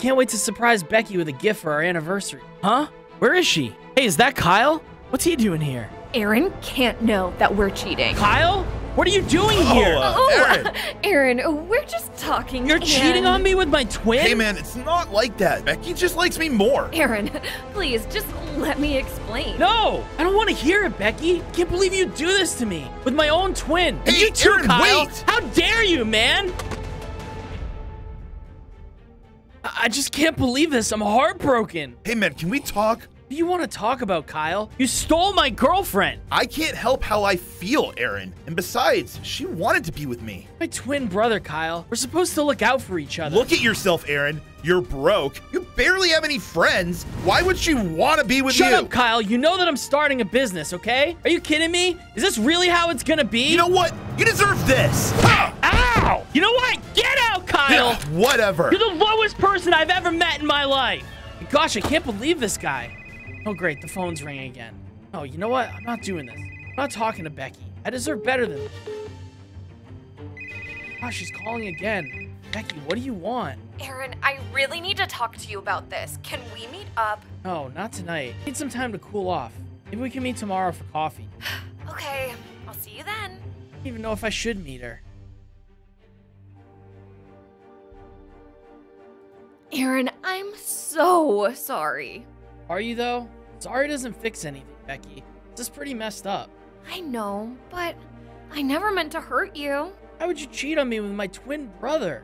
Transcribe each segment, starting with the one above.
can't wait to surprise Becky with a gift for our anniversary. Huh? Where is she? Hey, is that Kyle? What's he doing here? Aaron can't know that we're cheating. Kyle? What are you doing here? Aaron, we're just talking. You're cheating on me with my twin? Hey, man, it's not like that. Becky just likes me more. Aaron, please, just let me explain. No, I don't want to hear it, Becky. I can't believe you do this to me with my own twin. Hey, and you too, Aaron, Kyle. Wait. How dare you, man? I just can't believe this. I'm heartbroken. Hey, man, can we talk? What do you want to talk about, Kyle? You stole my girlfriend. I can't help how I feel, Aaron. And besides, she wanted to be with me. My twin brother, Kyle. We're supposed to look out for each other. Look at yourself, Aaron. You're broke. You barely have any friends. Why would she want to be with you? Shut up, Kyle. You know that I'm starting a business, okay? Are you kidding me? Is this really how it's going to be? You know what? You deserve this. Huh. Ow! You know what? Get out, Kyle. Yeah, whatever. You're the lowest person I've ever met in my life. Gosh, I can't believe this guy. Oh, great. The phone's ringing again. Oh, you know what? I'm not doing this. I'm not talking to Becky. I deserve better than this. Gosh, she's calling again. Becky, what do you want? Aaron, I really need to talk to you about this. Can we meet up? No, not tonight. I need some time to cool off. Maybe we can meet tomorrow for coffee. Okay, I'll see you then. I don't even know if I should meet her. Aaron, I'm so sorry. Are you, though? Sorry doesn't fix anything, Becky. This is pretty messed up. I know, but I never meant to hurt you. Why would you cheat on me with my twin brother?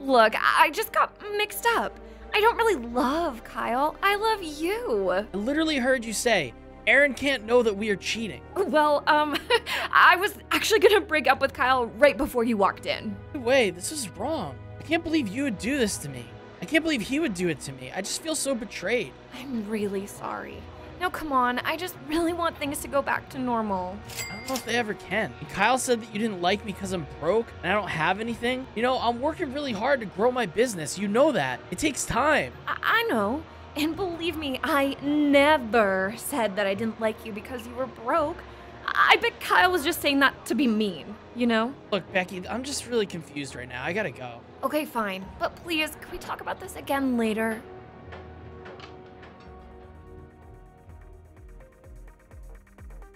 Look, I just got mixed up. I don't really love Kyle. I love you. I literally heard you say, Aaron can't know that we are cheating. Well, I was actually going to break up with Kyle right before you walked in. No way, this is wrong. I can't believe you would do this to me. I can't believe he would do it to me. I just feel so betrayed. I'm really sorry. Now, come on. I just really want things to go back to normal. I don't know if they ever can. And Kyle said that you didn't like me because I'm broke and I don't have anything. You know, I'm working really hard to grow my business. You know that. It takes time. I know. And believe me, I never said that I didn't like you because you were broke. I bet Kyle was just saying that to be mean, you know? Look, Becky, I'm just really confused right now. I gotta go. Okay, fine. But please, can we talk about this again later?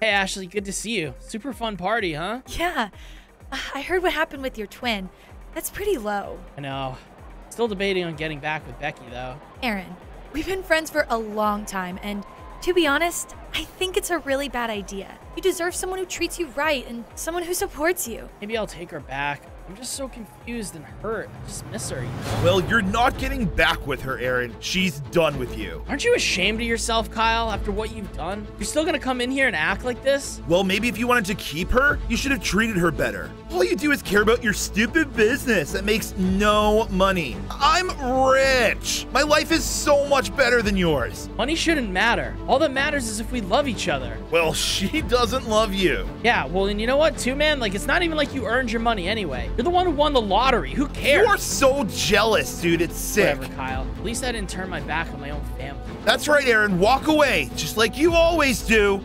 Hey, Ashley, good to see you. Super fun party, huh? Yeah. I heard what happened with your twin. That's pretty low. I know. Still debating on getting back with Becky, though. Aaron, we've been friends for a long time, and to be honest, I think it's a really bad idea. You deserve someone who treats you right and someone who supports you. Maybe I'll take her back. I'm just so confused and hurt. I just miss her. You know? Well, you're not getting back with her, Aaron. She's done with you. Aren't you ashamed of yourself, Kyle, after what you've done? You're still gonna come in here and act like this? Well, maybe if you wanted to keep her, you should have treated her better. All you do is care about your stupid business that makes no money. I'm rich. My life is so much better than yours. Money shouldn't matter. All that matters is if we love each other. Well, she doesn't love you. Yeah, well, and you know what, too, man? Like, it's not even like you earned your money anyway. You're the one who won the lottery. Who cares? You're so jealous, dude. It's sick. Whatever, Kyle. At least I didn't turn my back on my own family. That's right, Aaron. Walk away, just like you always do.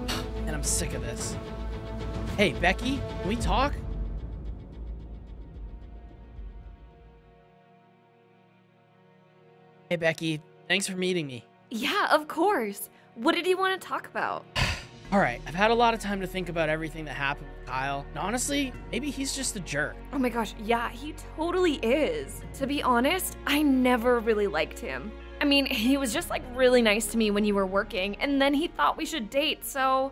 And I'm sick of this. Hey, Becky, can we talk? Hey, Becky, thanks for meeting me. Yeah, of course. What did you want to talk about? All right, I've had a lot of time to think about everything that happened with Kyle. And honestly, maybe he's just a jerk. Oh my gosh, yeah, he totally is. To be honest, I never really liked him. I mean, he was just like really nice to me when you were working, and then he thought we should date, so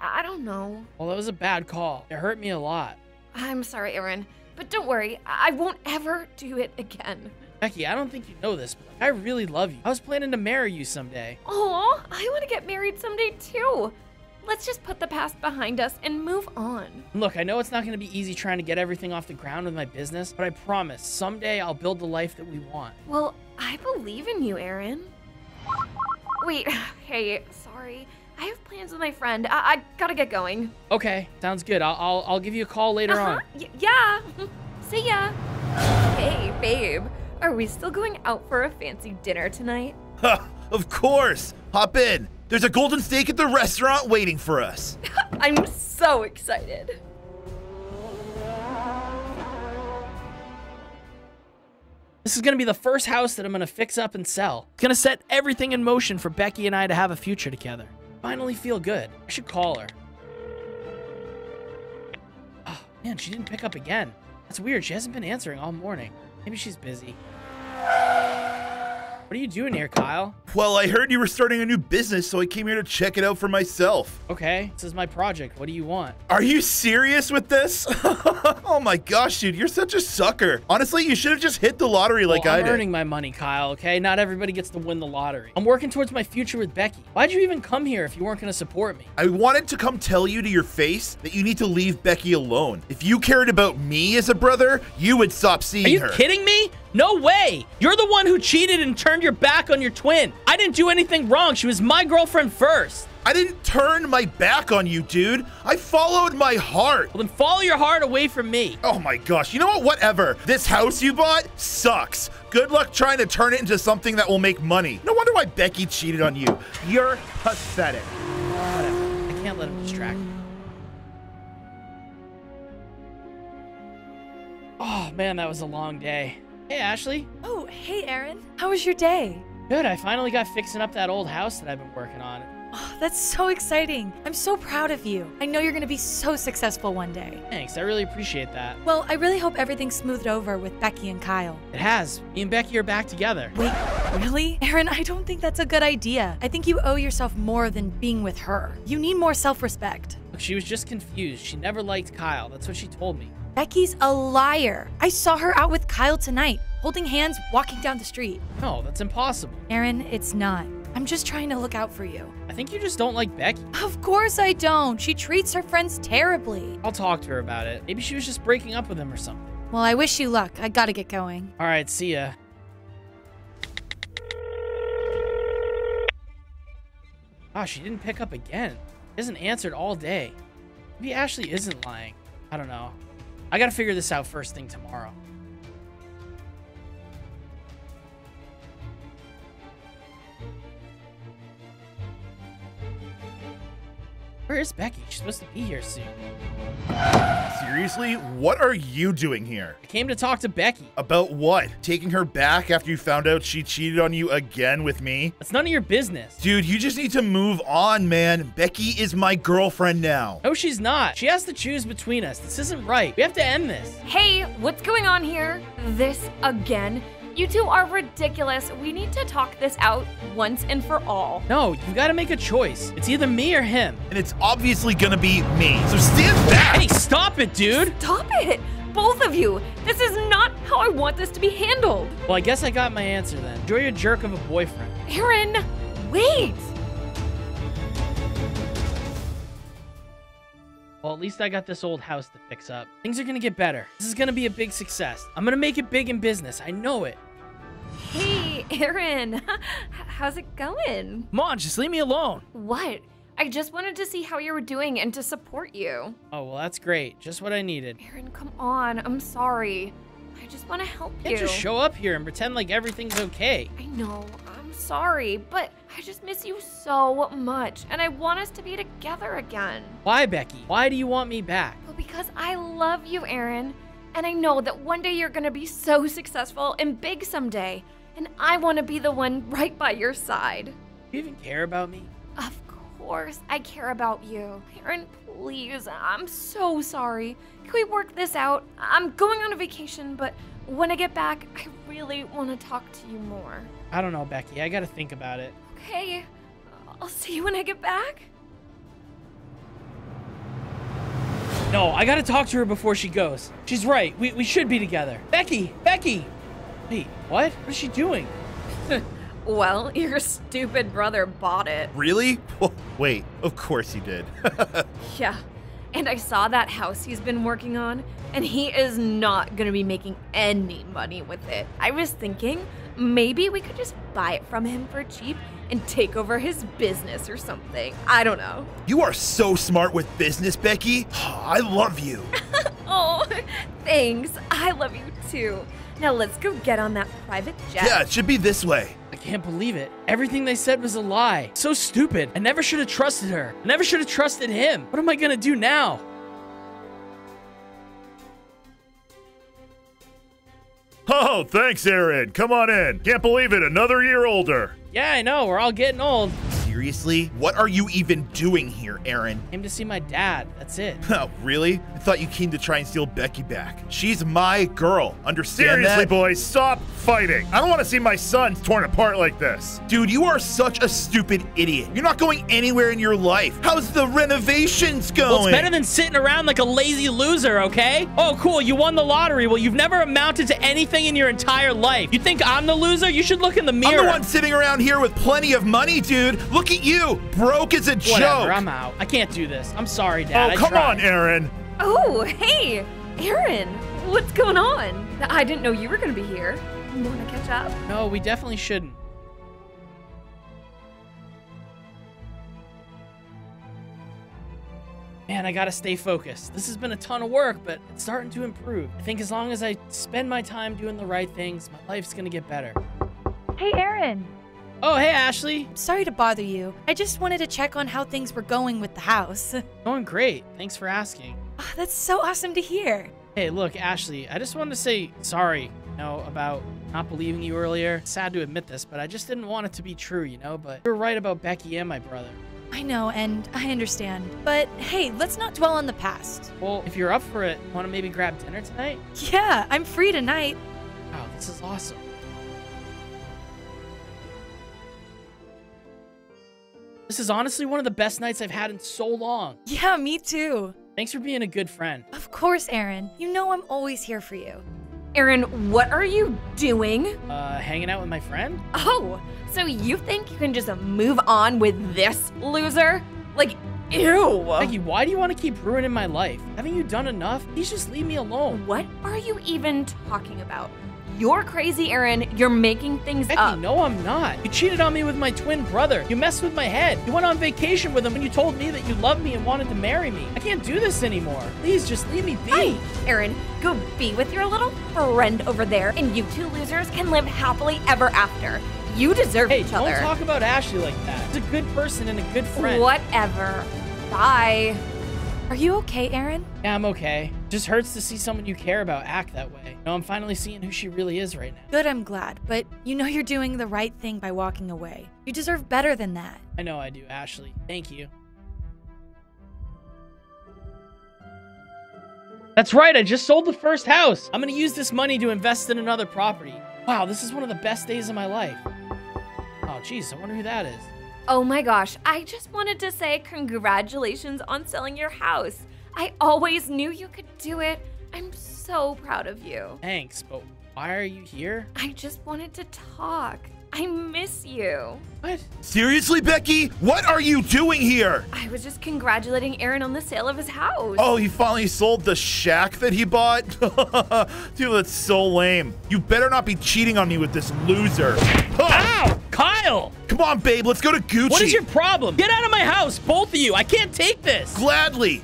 I don't know. Well, that was a bad call. It hurt me a lot. I'm sorry, Aaron, but don't worry. I won't ever do it again. Becky, I don't think you know this, but I really love you. I was planning to marry you someday. Oh, I want to get married someday too. Let's just put the past behind us and move on. Look, I know it's not going to be easy trying to get everything off the ground with my business, but I promise someday I'll build the life that we want. Well, I believe in you, Aaron. Wait, hey, sorry. I have plans with my friend. I gotta get going. Okay, sounds good. I'll give you a call later on. Yeah. See ya. Hey, babe. Are we still going out for a fancy dinner tonight? Ha! Of course! Hop in! There's a golden steak at the restaurant waiting for us! I'm so excited! This is going to be the first house that I'm going to fix up and sell. It's going to set everything in motion for Becky and I to have a future together. Finally feel good. I should call her. Oh, man, she didn't pick up again. That's weird. She hasn't been answering all morning. Maybe she's busy. What are you doing here, Kyle? Well, I heard you were starting a new business, so I came here to check it out for myself. Okay, this is my project. What do you want? Are you serious with this? Oh my gosh, dude, you're such a sucker. Honestly, you should have just hit the lottery like I did. I'm earning my money, Kyle, okay? Not everybody gets to win the lottery. I'm working towards my future with Becky. Why'd you even come here if you weren't gonna support me? I wanted to come tell you to your face that you need to leave Becky alone. If you cared about me as a brother, you would stop seeing her. Are you kidding me? No way! You're the one who cheated and turned your back on your twin. I didn't do anything wrong. She was my girlfriend first. I didn't turn my back on you, dude. I followed my heart. Well, then follow your heart away from me. Oh my gosh. You know what? Whatever. This house you bought sucks. Good luck trying to turn it into something that will make money. No wonder why Becky cheated on you. You're pathetic. Whatever. I can't let him distract me. Oh man, that was a long day. Hey, Ashley. Oh, hey, Aaron. How was your day? Good. I finally got fixing up that old house that I've been working on. Oh, that's so exciting. I'm so proud of you. I know you're going to be so successful one day. Thanks. I really appreciate that. Well, I really hope everything's smoothed over with Becky and Kyle. It has. Me and Becky are back together. Wait, really? Aaron, I don't think that's a good idea. I think you owe yourself more than being with her. You need more self-respect. Look, she was just confused. She never liked Kyle. That's what she told me. Becky's a liar. I saw her out with Kyle tonight, holding hands, walking down the street. No, that's impossible. Aaron, it's not. I'm just trying to look out for you. I think you just don't like Becky. Of course I don't. She treats her friends terribly. I'll talk to her about it. Maybe she was just breaking up with him or something. Well, I wish you luck. I gotta get going. All right, see ya. Wow, she didn't pick up again. She hasn't answered all day. Maybe Ashley isn't lying. I don't know. I gotta figure this out first thing tomorrow. Where is Becky? She's supposed to be here soon. Seriously? What are you doing here? I came to talk to Becky. About what? Taking her back after you found out she cheated on you again with me? That's none of your business. Dude, you just need to move on, man. Becky is my girlfriend now. No, she's not. She has to choose between us. This isn't right. We have to end this. Hey, what's going on here? This again? You two are ridiculous. We need to talk this out once and for all. No, you gotta make a choice. It's either me or him. And it's obviously gonna be me. So stand back! Hey, stop it, dude! Stop it! Both of you! This is not how I want this to be handled. Well, I guess I got my answer then. Enjoy your jerk of a boyfriend. Aaron, wait! Well, at least I got this old house to fix up. Things are gonna get better. This is gonna be a big success. I'm gonna make it big in business. I know it. Hey, Aaron. How's it going? Come on, just leave me alone. What? I just wanted to see how you were doing and to support you. Oh, well, that's great. Just what I needed. Aaron, come on. I'm sorry. I just want to help you. You can't just show up here and pretend like everything's okay. I know. I'm sorry, but I just miss you so much, and I want us to be together again. Why, Becky? Why do you want me back? Well, because I love you, Aaron, and I know that one day you're going to be so successful and big someday, and I want to be the one right by your side. Do you even care about me? Of course I care about you. Aaron, please, I'm so sorry. Can we work this out? I'm going on a vacation, but when I get back, I really want to talk to you more. I don't know, Becky. I got to think about it. Okay, I'll see you when I get back. No, I gotta talk to her before she goes. She's right, we should be together. Becky, Becky! Wait, what? What is she doing? Well, your stupid brother bought it. Really? Wait, of course he did. Yeah, and I saw that house he's been working on, and he is not gonna be making any money with it. I was thinking, maybe we could just buy it from him for cheap and take over his business or something. I don't know. You are so smart with business, Becky. I love you. Oh, thanks. I love you too. Now let's go get on that private jet. Yeah, it should be this way. I can't believe it. Everything they said was a lie. So stupid. I never should have trusted her. I never should have trusted him. What am I gonna do now? Oh, thanks, Aaron. Come on in. Can't believe it. Another year older. Yeah, I know. We're all getting old. Seriously? What are you even doing here, Aaron? I came to see my dad. That's it. Oh, really? I thought you came to try and steal Becky back. She's my girl. Understand that? Seriously, boys, stop fighting. I don't want to see my sons torn apart like this. Dude, you are such a stupid idiot. You're not going anywhere in your life. How's the renovations going? Well, it's better than sitting around like a lazy loser, okay? Oh, cool. You won the lottery. Well, you've never amounted to anything in your entire life. You think I'm the loser? You should look in the mirror. I'm the one sitting around here with plenty of money, dude. Look at you. Broke as a joke. Whatever, I'm out. I can't do this. I'm sorry, Dad. Oh, come on, Aaron. Oh, hey, Aaron. What's going on? I didn't know you were going to be here. You want to catch up? No, we definitely shouldn't. Man, I gotta stay focused. This has been a ton of work, but it's starting to improve. I think as long as I spend my time doing the right things, my life's gonna get better. Hey, Aaron. Oh, hey, Ashley. I'm sorry to bother you. I just wanted to check on how things were going with the house. Going great. Thanks for asking. Oh, that's so awesome to hear. Hey, look, Ashley, I just wanted to say sorry, you know, about not believing you earlier. Sad to admit this, but I just didn't want it to be true, you know, but you're right about Becky and my brother. I know, and I understand. But hey, let's not dwell on the past. Well, if you're up for it, want to maybe grab dinner tonight? Yeah, I'm free tonight. Wow, this is awesome. This is honestly one of the best nights I've had in so long. Yeah, me too. Thanks for being a good friend. Of course, Aaron. You know I'm always here for you. Aaron, what are you doing? Hanging out with my friend. Oh, so you think you can just move on with this loser? Like, ew. Becky, why do you want to keep ruining my life? Haven't you done enough? Please just leave me alone. What are you even talking about? You're crazy, Aaron. You're making things up. Becky, no, I'm not. You cheated on me with my twin brother. You messed with my head. You went on vacation with him when you told me that you loved me and wanted to marry me. I can't do this anymore. Please, just leave me be. Hey, Aaron, go be with your little friend over there, and you two losers can live happily ever after. You deserve each other. Hey, don't talk about Ashley like that. She's a good person and a good friend. Whatever. Bye. Are you okay, Aaron? Yeah, I'm okay. It just hurts to see someone you care about act that way. No, I'm finally seeing who she really is right now. Good, I'm glad. But you know you're doing the right thing by walking away. You deserve better than that. I know I do, Ashley. Thank you. That's right, I just sold the first house. I'm gonna use this money to invest in another property. Wow, this is one of the best days of my life. Oh, geez, I wonder who that is. Oh my gosh, I just wanted to say congratulations on selling your house. I always knew you could do it. I'm so proud of you. Thanks, but why are you here? I just wanted to talk. I miss you. What? Seriously, Becky? What are you doing here? I was just congratulating Aaron on the sale of his house. Oh, he finally sold the shack that he bought? Dude, that's so lame. You better not be cheating on me with this loser. Ow! Kyle! Come on, babe. Let's go to Gucci. What is your problem? Get out of my house, both of you. I can't take this. Gladly.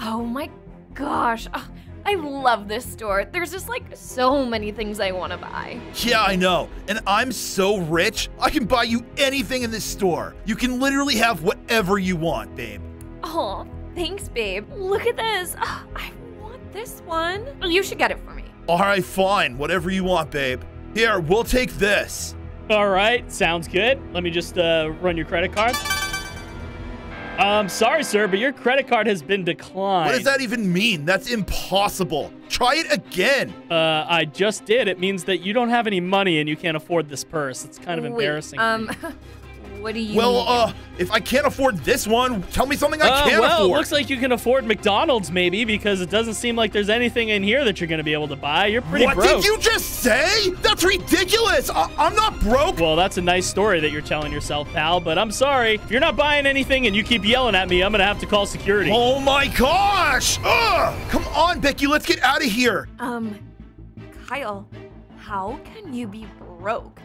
Oh, my gosh. Oh, I love this store. There's just, like, so many things I want to buy. Yeah, I know. And I'm so rich, I can buy you anything in this store. You can literally have whatever you want, babe. Oh, thanks, babe. Look at this. Oh, I want this one. You should get it for me. All right, fine. Whatever you want, babe. Here, we'll take this. All right. Sounds good. Let me just run your credit card. Sorry, sir, but your credit card has been declined. What does that even mean? That's impossible. Try it again. I just did. It means that you don't have any money and you can't afford this purse. It's kind of embarrassing. What do you mean? If I can't afford this one, tell me something I can afford. Well, it looks like you can afford McDonald's maybe, because it doesn't seem like there's anything in here that you're going to be able to buy. You're pretty broke. What did you just say? That's ridiculous. I'm not broke. Well, that's a nice story that you're telling yourself, pal, but I'm sorry. If you're not buying anything and you keep yelling at me, I'm going to have to call security. Oh, my gosh. Ugh. Come on, Becky. Let's get out of here. Kyle, how can you be broke?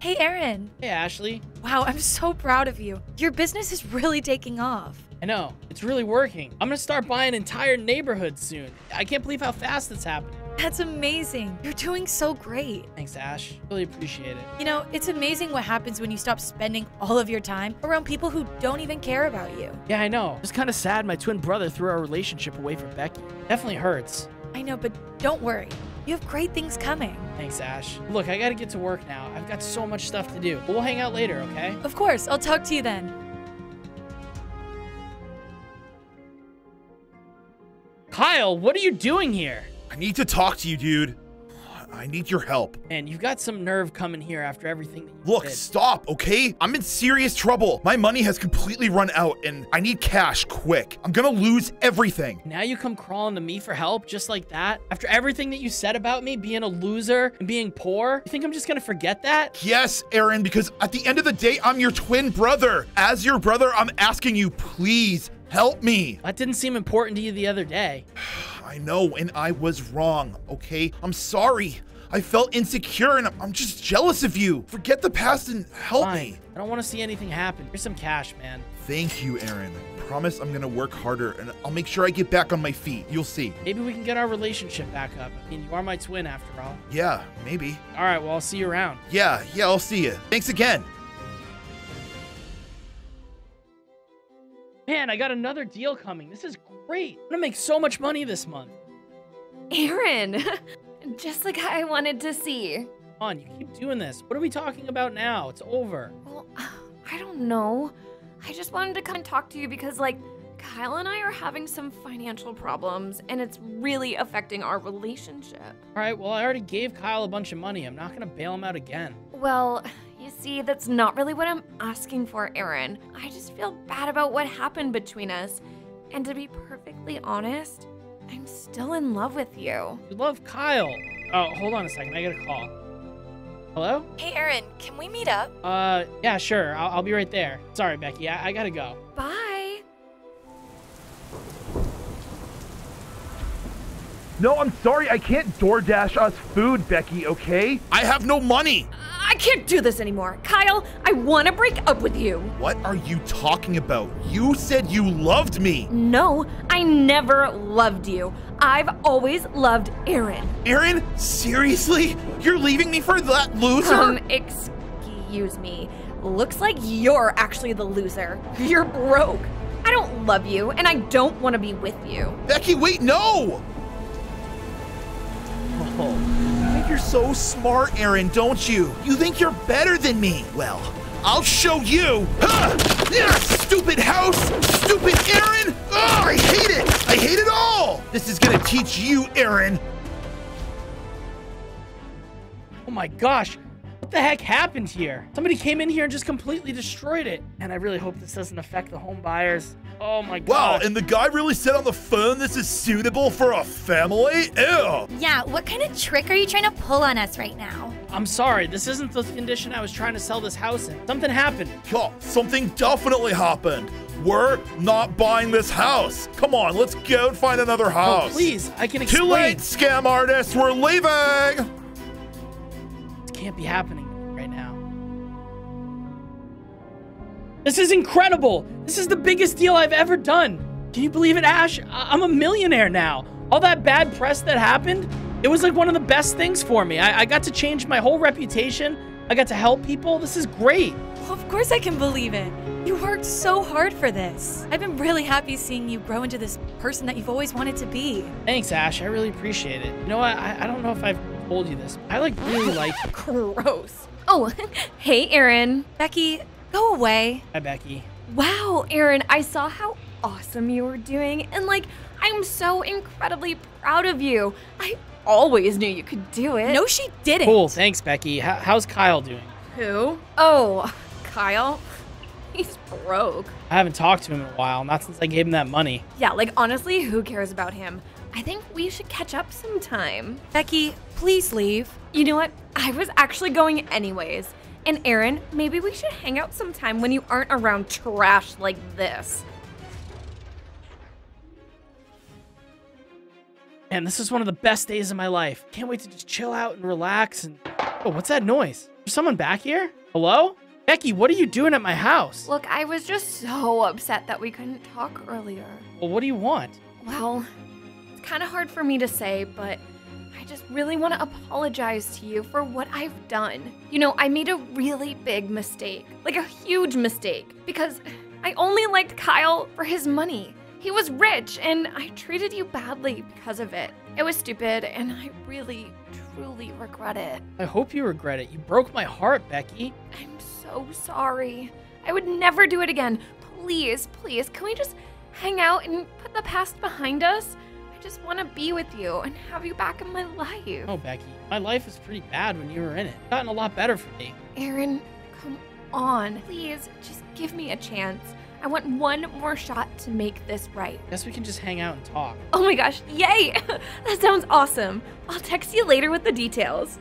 Hey, Aaron. Hey, Ashley. Wow, I'm so proud of you. Your business is really taking off. I know. It's really working. I'm going to start buying entire neighborhoods soon. I can't believe how fast it's happening. That's amazing. You're doing so great. Thanks, Ash. Really appreciate it. You know, it's amazing what happens when you stop spending all of your time around people who don't even care about you. Yeah, I know. It's kind of sad my twin brother threw our relationship away for Becky. Definitely hurts. I know, but don't worry. You have great things coming. Thanks, Ash. Look, I gotta get to work now. I've got so much stuff to do. But we'll hang out later, okay? Of course. I'll talk to you then. Kyle, what are you doing here? I need to talk to you, dude. I need your help. Man, you've got some nerve coming here after everything that you did. Look, stop, okay? I'm in serious trouble. My money has completely run out, and I need cash quick. I'm gonna lose everything. Now you come crawling to me for help just like that? After everything that you said about me being a loser and being poor? You think I'm just gonna forget that? Yes, Aaron, because at the end of the day, I'm your twin brother. As your brother, I'm asking you, please help me. That didn't seem important to you the other day. I know, and I was wrong, okay? I'm sorry. I felt insecure, and I'm just jealous of you. Forget the past and help me. I don't want to see anything happen. Here's some cash, man. Thank you, Aaron. I promise I'm going to work harder, and I'll make sure I get back on my feet. You'll see. Maybe we can get our relationship back up. I mean, you are my twin, after all. Yeah, maybe. All right, well, I'll see you around. Yeah, I'll see you. Thanks again. Man, I got another deal coming. This is great. I'm gonna make so much money this month. Aaron, just the guy I wanted to see. Come on, you keep doing this. What are we talking about now? It's over. Well, I don't know. I just wanted to come and talk to you because, like, Kyle and I are having some financial problems, and it's really affecting our relationship. All right, well, I already gave Kyle a bunch of money. I'm not gonna bail him out again. Well, you see, that's not really what I'm asking for, Aaron. I just feel bad about what happened between us. And to be perfectly honest, I'm still in love with you. You love Kyle. Oh, hold on a second. I got a call. Hello? Hey, Aaron, can we meet up? Yeah, sure. I'll be right there. Sorry, Becky. I gotta go. Bye. No, I'm sorry. I can't DoorDash us food, Becky, okay? I have no money. I can't do this anymore. Kyle, I want to break up with you. What are you talking about? You said you loved me. No, I never loved you. I've always loved Aaron. Aaron? Seriously? You're leaving me for that loser? Excuse me. Looks like you're actually the loser. You're broke. I don't love you, and I don't want to be with you. Becky, wait, no! Oh. You're so smart, Aaron, don't you? You think you're better than me? Well, I'll show you. Stupid house! Stupid Aaron! Oh, I hate it! I hate it all! This is gonna teach you, Aaron. Oh my gosh, what the heck happened here? Somebody came in here and just completely destroyed it. And I really hope this doesn't affect the home buyers. Oh my god. Wow, and the guy really said on the phone this is suitable for a family? Ew. Yeah, what kind of trick are you trying to pull on us right now? I'm sorry, this isn't the condition I was trying to sell this house in. Something happened. Yeah, something definitely happened. We're not buying this house. Come on, let's go and find another house. Oh, please, I can explain. Too late, scam artist, we're leaving. This can't be happening right now. This is incredible. This is the biggest deal I've ever done. Can you believe it, Ash? I'm a millionaire now. All that bad press that happened, it was like one of the best things for me. I got to change my whole reputation. I got to help people. This is great. Well, of course I can believe it. You worked so hard for this. I've been really happy seeing you grow into this person that you've always wanted to be. Thanks, Ash. I really appreciate it. You know what? I don't know if I've told you this. I really like you. Gross. Oh, hey, Aaron. Becky. Go away. Hi, Becky. Wow, Aaron, I saw how awesome you were doing, and like, I'm so incredibly proud of you. I always knew you could do it. No, she didn't. Cool, thanks, Becky. How's Kyle doing? Who? Oh, Kyle? He's broke. I haven't talked to him in a while, not since I gave him that money. Yeah, like, honestly, who cares about him? I think we should catch up sometime. Becky, please leave. You know what? I was actually going anyways. And Aaron, maybe we should hang out sometime when you aren't around trash like this. Man, this is one of the best days of my life. Can't wait to just chill out and relax and... Oh, what's that noise? There's someone back here? Hello? Becky, what are you doing at my house? Look, I was just so upset that we couldn't talk earlier. Well, what do you want? Well, it's kind of hard for me to say, but I just really want to apologize to you for what I've done. You know, I made a really big mistake, like a huge mistake, because I only liked Kyle for his money. He was rich, and I treated you badly because of it. It was stupid, and I really, truly regret it. I hope you regret it. You broke my heart, Becky. I'm so sorry. I would never do it again. Please, please, can we just hang out and put the past behind us? I just want to be with you and have you back in my life. Oh, Becky, my life was pretty bad when you were in it. It's gotten a lot better for me. Aaron, come on. Please, just give me a chance. I want one more shot to make this right. Guess we can just hang out and talk. Oh my gosh, yay! That sounds awesome. I'll text you later with the details.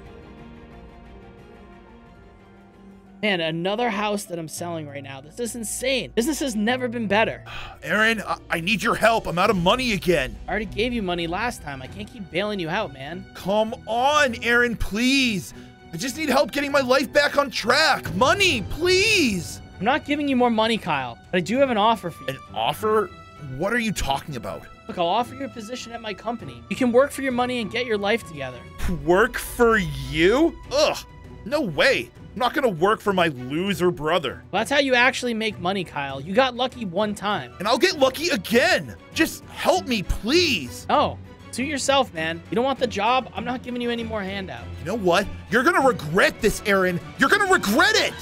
Man, another house that I'm selling right now. This is insane. Business has never been better. Aaron, I need your help. I'm out of money again. I already gave you money last time. I can't keep bailing you out, man. Come on, Aaron, please. I just need help getting my life back on track. Money, please. I'm not giving you more money, Kyle, but I do have an offer for you. An offer? What are you talking about? Look, I'll offer you a position at my company. You can work for your money and get your life together. Work for you? Ugh, no way. I'm not gonna work for my loser brother. Well, that's how you actually make money, Kyle. You got lucky one time. And I'll get lucky again. Just help me, please. Oh, suit yourself, man. You don't want the job? I'm not giving you any more handout. You know what? You're gonna regret this, Aaron. You're gonna regret it.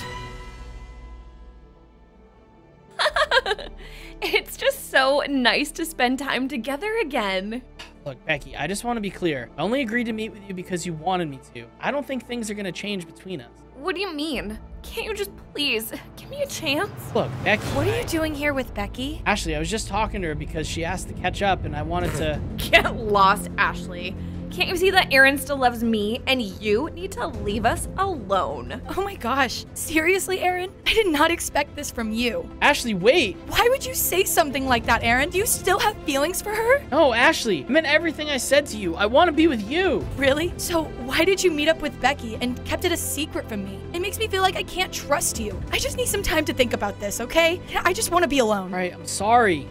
It's just so nice to spend time together again. Look, Becky, I just want to be clear. I only agreed to meet with you because you wanted me to. I don't think things are going to change between us. What do you mean? Can't you just please give me a chance? Look, Becky. What are you doing here with Becky? Ashley, I was just talking to her because she asked to catch up and I wanted to... Get lost, Ashley. Can't you see that Aaron still loves me and you need to leave us alone? Oh my gosh. Seriously, Aaron? I did not expect this from you. Ashley, wait. Why would you say something like that, Aaron? Do you still have feelings for her? No, Ashley. I meant everything I said to you. I want to be with you. Really? So why did you meet up with Becky and kept it a secret from me? It makes me feel like I can't trust you. I just need some time to think about this, okay? I just want to be alone. All right, I'm sorry.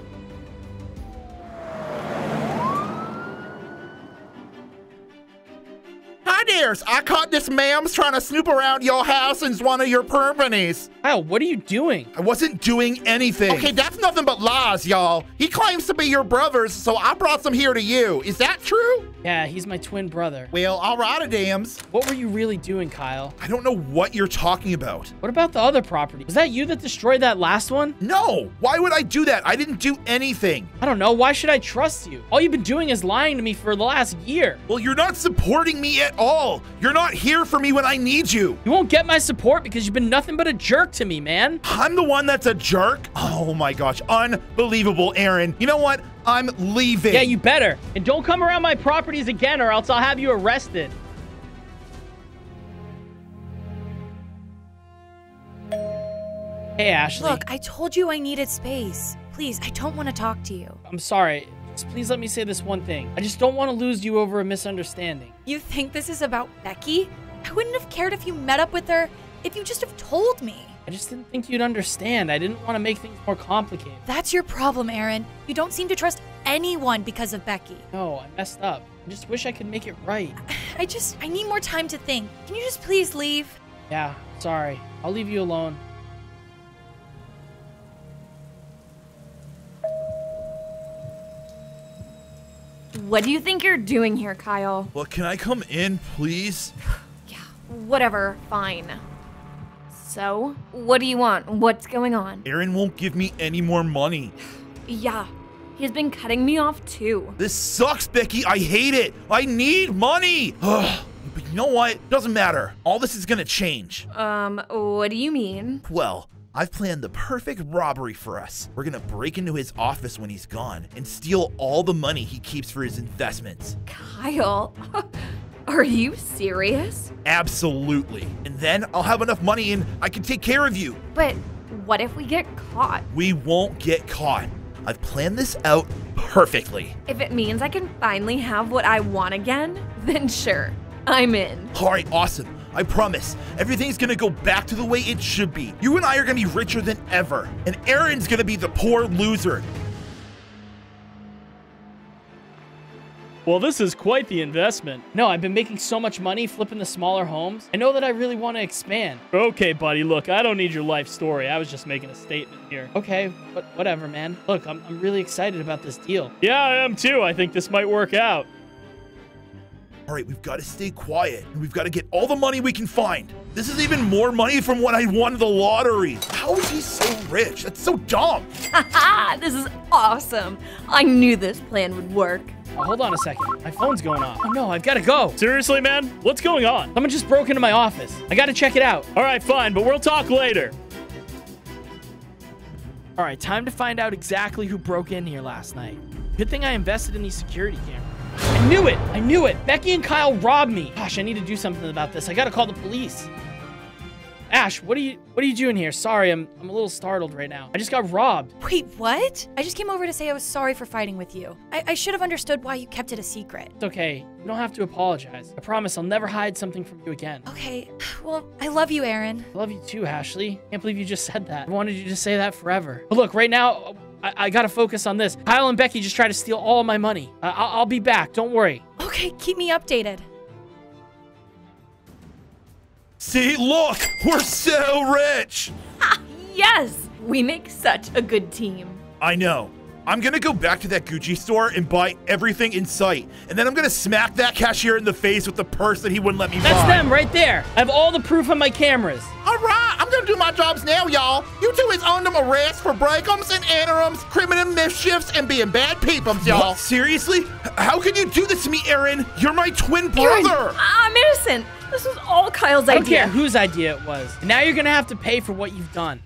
I caught this ma'am's trying to snoop around your house and it's one of your permanents. Kyle, what are you doing? I wasn't doing anything. Okay, that's nothing but lies, y'all. He claims to be your brothers, so I brought some here to you. Is that true? Yeah, he's my twin brother. Well, all right, dams. What were you really doing, Kyle? I don't know what you're talking about. What about the other property? Was that you that destroyed that last one? No, why would I do that? I didn't do anything. I don't know, why should I trust you? All you've been doing is lying to me for the last year. Well, you're not supporting me at all. You're not here for me when I need you. You won't get my support because you've been nothing but a jerk to me, man. I'm the one that's a jerk? Oh my gosh, unbelievable, Aaron. You know what? I'm leaving. Yeah, you better. And don't come around my properties again or else I'll have you arrested. Hey, Ashley. Look, I told you I needed space. Please, I don't want to talk to you. I'm sorry. Please let me say this one thing. I just don't want to lose you over a misunderstanding. You think this is about Becky? I wouldn't have cared if you met up with her, if you just have told me. I just didn't think you'd understand. I didn't want to make things more complicated. That's your problem, Aaron. You don't seem to trust anyone because of Becky. No, I messed up. I just wish I could make it right. I need more time to think. Can you just please leave? Yeah, sorry. I'll leave you alone. What do you think you're doing here, Kyle? Well, can I come in, please? Yeah, whatever, fine. So, what do you want? What's going on? Aaron won't give me any more money. Yeah, he's been cutting me off too. This sucks, Becky. I hate it. I need money. But you know what? Doesn't matter. All this is gonna change. What do you mean? Well, I've planned the perfect robbery for us. We're gonna break into his office when he's gone and steal all the money he keeps for his investments. Kyle, are you serious? Absolutely. And then I'll have enough money and I can take care of you. But what if we get caught? We won't get caught. I've planned this out perfectly. If it means I can finally have what I want again, then sure, I'm in. All right, awesome. I promise, everything's gonna go back to the way it should be. You and I are gonna be richer than ever, and Aaron's gonna be the poor loser. Well, this is quite the investment. No, I've been making so much money flipping the smaller homes. I know that I really want to expand. Okay, buddy, look, I don't need your life story. I was just making a statement here. Okay, but whatever, man. Look, I'm really excited about this deal. Yeah, I am too. I think this might work out. All right, we've got to stay quiet, and we've got to get all the money we can find. This is even more money from when I won the lottery. How is he so rich? That's so dumb. Haha, this is awesome. I knew this plan would work. Oh, hold on a second. My phone's going off. Oh, no, I've got to go. Seriously, man? What's going on? Someone just broke into my office. I got to check it out. All right, fine, but we'll talk later. All right, time to find out exactly who broke in here last night. Good thing I invested in these security cameras. I knew it! I knew it! Becky and Kyle robbed me! Gosh, I need to do something about this. I gotta call the police. Ash, what are you doing here? Sorry, I'm a little startled right now. I just got robbed. Wait, what? I just came over to say I was sorry for fighting with you. I should have understood why you kept it a secret. It's okay. You don't have to apologize. I promise I'll never hide something from you again. Okay. Well, I love you, Aaron. I love you too, Ashley. Can't believe you just said that. I wanted you to say that forever. But look, right now, I gotta focus on this. Kyle and Becky just tried to steal all my money. I'll be back. Don't worry. Okay, keep me updated. See, look! We're so rich! Yes! We make such a good team. I know. I'm gonna go back to that Gucci store and buy everything in sight. And then I'm gonna smack that cashier in the face with the purse that he wouldn't let me buy. That's them right there. I have all the proof on my cameras. All right, I'm gonna do my jobs now, y'all. You two is on them arrests for breakums and interims, criminal mischiefs, and being bad peepums, y'all. Seriously? How can you do this to me, Aaron? You're my twin brother. Aaron, I'm innocent. This was all Kyle's idea. I don't care whose idea it was. And now you're gonna have to pay for what you've done.